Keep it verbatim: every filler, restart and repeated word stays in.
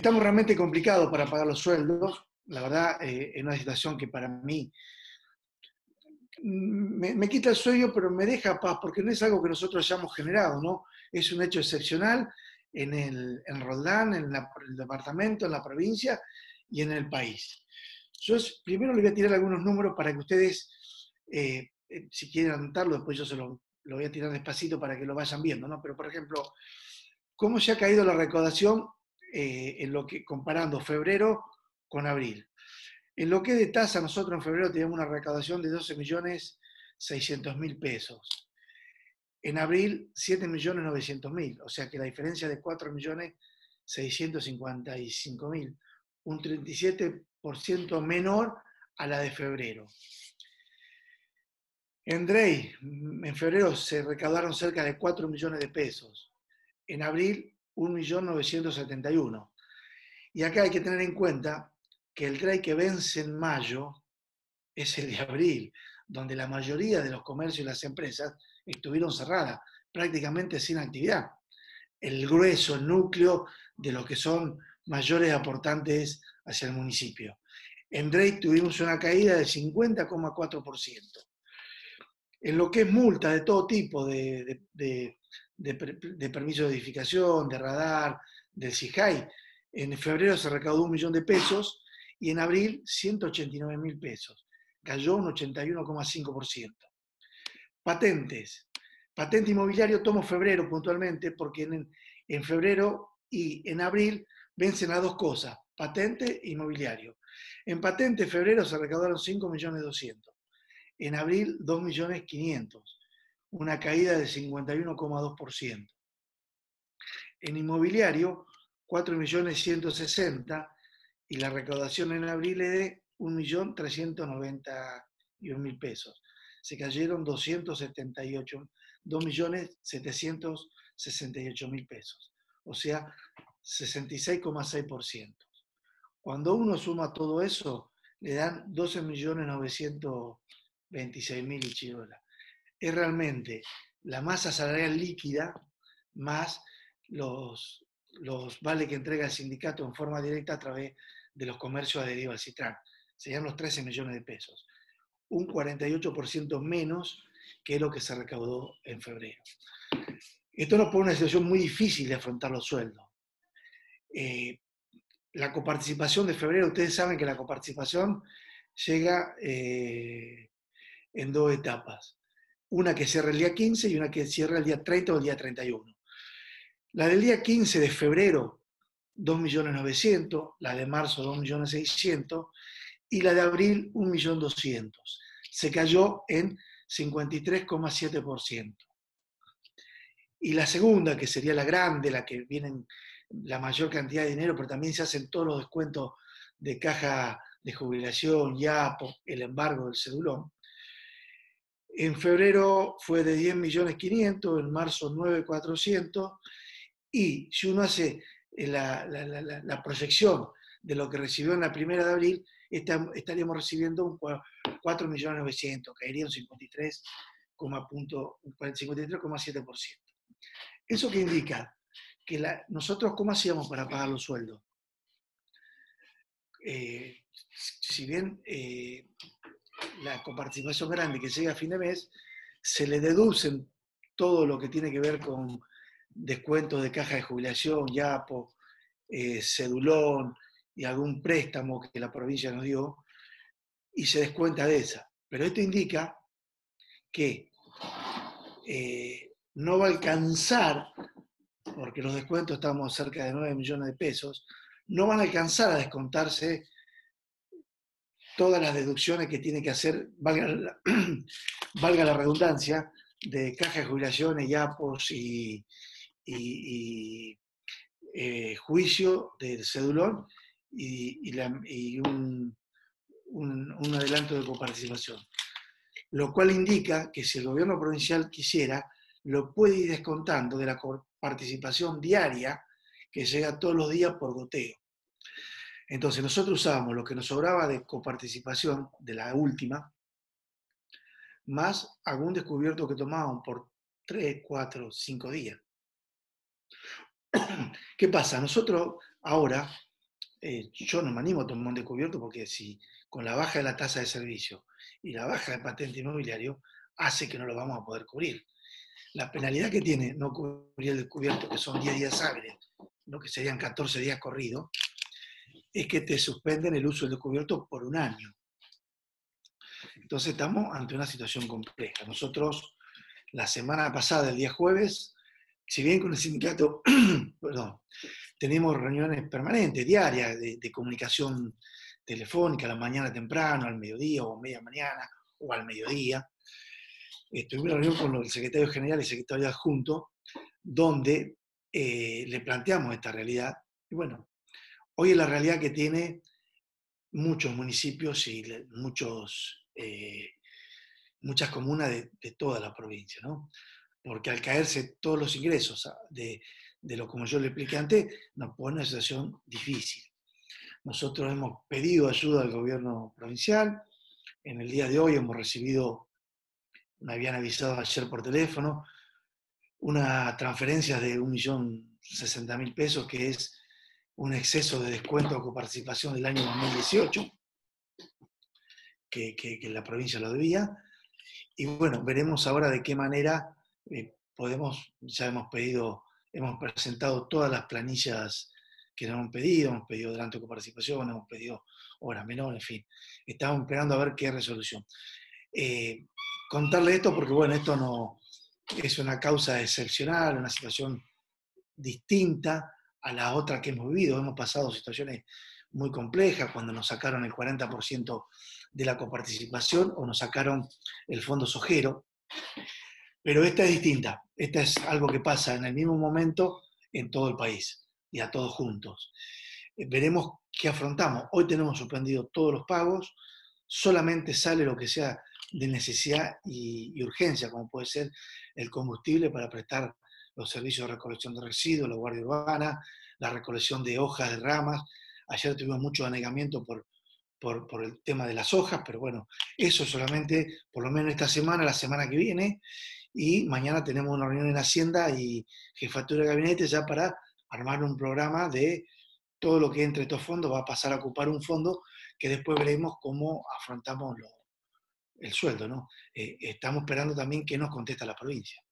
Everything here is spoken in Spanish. Estamos realmente complicados para pagar los sueldos. La verdad, eh, en una situación que para mí me, me quita el sueño, pero me deja paz, porque no es algo que nosotros hayamos generado, ¿no? Es un hecho excepcional en, el, en Roldán, en la, el departamento, en la provincia y en el país. Yo primero les voy a tirar algunos números para que ustedes, eh, si quieren anotarlo, después yo se lo, lo voy a tirar despacito para que lo vayan viendo, ¿no? Pero, por ejemplo, ¿cómo se ha caído la recaudación eh, en lo que, comparando febrero con abril? En lo que es de tasa, nosotros en febrero teníamos una recaudación de doce millones seiscientos mil pesos. En abril, siete millones novecientos mil, o sea que la diferencia de cuatro millones seiscientos cincuenta y cinco mil, un treinta y siete por ciento menor a la de febrero. En D R E I, en febrero se recaudaron cerca de cuatro millones de pesos. En abril, un millón novecientos setenta y uno mil. Y acá hay que tener en cuenta que el D R E I que vence en mayo es el de abril, donde la mayoría de los comercios y las empresas estuvieron cerradas, prácticamente sin actividad. El grueso, el núcleo de los que son mayores aportantes hacia el municipio. En D R E I tuvimos una caída del cincuenta coma cuatro por ciento. En lo que es multa de todo tipo, de, de, de, de, de permiso de edificación, de radar, del C I J A I, en febrero se recaudó un millón de pesos y en abril ciento ochenta y nueve mil pesos. Cayó un ochenta y uno coma cinco por ciento. Patentes. Patente inmobiliario tomo febrero puntualmente porque en, en febrero y en abril vencen las dos cosas, patente e inmobiliario. En patente en febrero se recaudaron cinco millones doscientos mil. En abril dos millones quinientos mil. Una caída del cincuenta y uno coma dos por ciento. En inmobiliario cuatro millones ciento sesenta mil y la recaudación en abril es de un millón trescientos noventa y un mil pesos. Se cayeron dos millones setecientos sesenta y ocho mil pesos, o sea, sesenta y seis coma seis por ciento. Cuando uno suma todo eso, le dan doce millones novecientos veintiséis mil y chirola. Es realmente la masa salarial líquida más los... los vales que entrega el sindicato en forma directa a través de los comercios adheridos al Citran. Serían los trece millones de pesos. Un cuarenta y ocho por ciento menos que lo que se recaudó en febrero. Esto nos pone una situación muy difícil de afrontar los sueldos. Eh, la coparticipación de febrero, ustedes saben que la coparticipación llega eh, en dos etapas. Una que cierra el día quince y una que cierra el día treinta o el día treinta y uno. La del día quince de febrero, dos millones novecientos mil, la de marzo, dos millones seiscientos mil, y la de abril, un millón doscientos mil. Se cayó en cincuenta y tres coma siete por ciento. Y la segunda, que sería la grande, la que vienen la mayor cantidad de dinero, pero también se hacen todos los descuentos de caja de jubilación, I A P O, el embargo del Cedulón. En febrero fue de diez millones quinientos mil, en marzo nueve millones cuatrocientos mil, y si uno hace la, la, la, la proyección de lo que recibió en la primera de abril, está, estaríamos recibiendo un cuatro millones novecientos mil, caería un cincuenta y tres coma siete por ciento. Eso que indica que la, nosotros, ¿cómo hacíamos para pagar los sueldos? Eh, si bien eh, la coparticipación grande que llega a fin de mes, se le deducen todo lo que tiene que ver con descuentos de caja de jubilación, I A P O, eh, Cedulón y algún préstamo que la provincia nos dio, y se descuenta de esa. Pero esto indica que eh, no va a alcanzar, porque los descuentos estamos cerca de nueve millones de pesos, no van a alcanzar a descontarse todas las deducciones que tiene que hacer, valga la, valga la redundancia, de caja de jubilaciones, I A P Os y... y, y eh, juicio del Cedulón y, y, la, y un, un, un adelanto de coparticipación. Lo cual indica que si el gobierno provincial quisiera, lo puede ir descontando de la coparticipación diaria que llega todos los días por goteo. Entonces nosotros usábamos lo que nos sobraba de coparticipación, de la última, más algún descubierto que tomaban por tres, cuatro, cinco días. ¿Qué pasa? Nosotros ahora eh, yo no me animo a tomar un descubierto porque si con la baja de la tasa de servicio y la baja de patente inmobiliario hace que no lo vamos a poder cubrir. La penalidad que tiene no cubrir el descubierto, que son diez días hábiles, lo que serían catorce días corridos, es que te suspenden el uso del descubierto por un año. Entonces estamos ante una situación compleja. Nosotros, la semana pasada, el día jueves, si bien con el sindicato, perdón, tenemos reuniones permanentes, diarias, de, de comunicación telefónica, a la mañana temprano, al mediodía o a media mañana o al mediodía, estuve en una reunión con el secretario general y el secretario adjunto, donde eh, le planteamos esta realidad. Y bueno, hoy es la realidad que tiene muchos municipios y muchos, eh, muchas comunas de, de toda la provincia, ¿no? Porque al caerse todos los ingresos de, de lo como yo le expliqué antes, nos pone en una situación difícil. Nosotros hemos pedido ayuda al gobierno provincial, en el día de hoy hemos recibido, me habían avisado ayer por teléfono, una transferencia de un millón sesenta mil pesos, que es un exceso de descuento o coparticipación del año dos mil dieciocho, que, que, que la provincia lo debía, y bueno, veremos ahora de qué manera... Eh, podemos, ya hemos pedido, hemos presentado todas las planillas que nos han pedido, hemos pedido adelanto de coparticipación, hemos pedido horas menores, en fin. Estamos esperando a ver qué resolución. Eh, contarle esto porque, bueno, esto no es una causa excepcional, una situación distinta a la otra que hemos vivido. Hemos pasado situaciones muy complejas cuando nos sacaron el cuarenta por ciento de la coparticipación o nos sacaron el fondo sojero. Pero esta es distinta, esta es algo que pasa en el mismo momento en todo el país y a todos juntos. Veremos qué afrontamos. Hoy tenemos suspendido todos los pagos, solamente sale lo que sea de necesidad y, y urgencia, como puede ser el combustible para prestar los servicios de recolección de residuos, la guardia urbana, la recolección de hojas, de ramas. Ayer tuvimos mucho anegamiento por... Por, por el tema de las hojas, pero bueno, eso solamente, por lo menos esta semana, la semana que viene, y mañana tenemos una reunión en Hacienda y Jefatura de Gabinete ya para armar un programa de todo lo que entre estos fondos va a pasar a ocupar un fondo que después veremos cómo afrontamos lo, el sueldo, ¿no? Eh, estamos esperando también que nos conteste la provincia.